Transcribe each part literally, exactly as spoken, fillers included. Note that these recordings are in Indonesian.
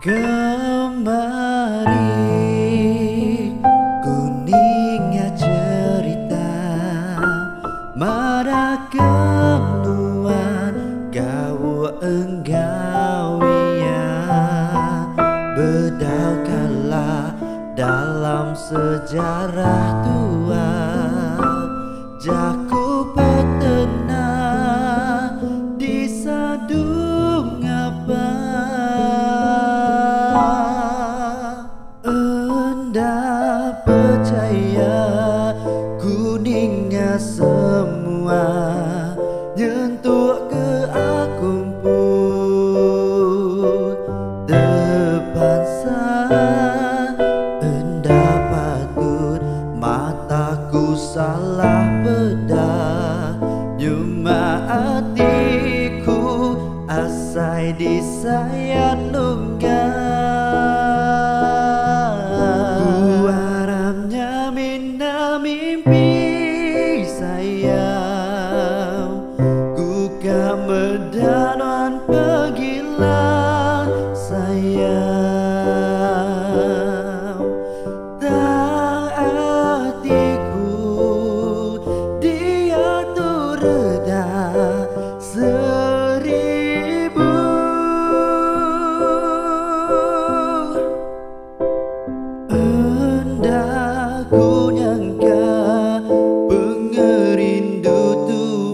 Kemari, kuningnya cerita marakan tuan gawa enggawia bedau kalah dalam sejarah tua jaku petena disadung ngapa percaya kuningnya semua nyentuh ke aku pun terpaksa endah patut mataku salah beda nyuma hatiku asai disayat lungga. Mimpi sayang, ku kemedanan pegilang sayang. Tak hatiku diatur reda seribu. Endah ku nyangka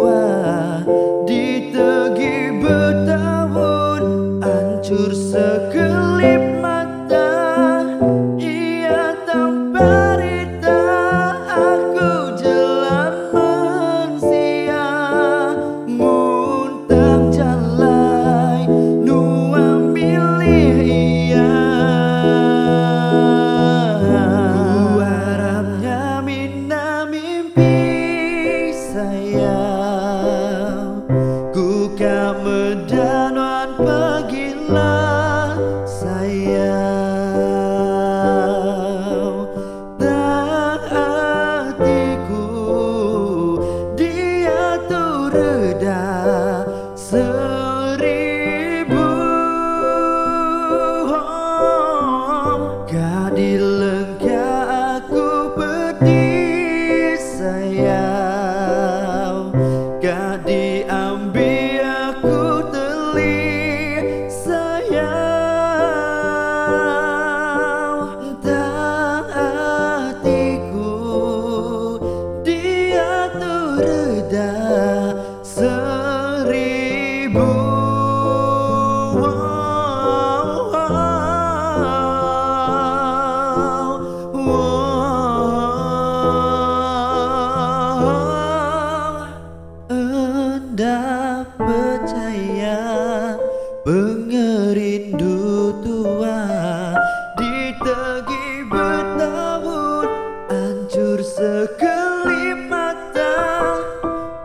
sekelip mata ia tanpa rita aku jalan manusia muntang jalai nuang milih ia kuarapnya mina mimpi sayang ku kamedanuan pagila sayang. Dan hatiku diatur reda seribu. Gadil lengka aku pedih sayang, gadil ambil aku telik sayang. Endah percaya pengerindu tua ditegi bertahun hancur sekelip mata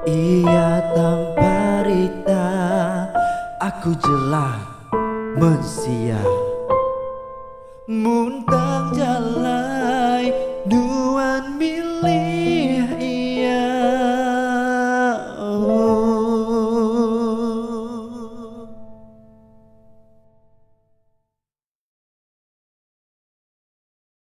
ia tanpa rita aku jelas mensia.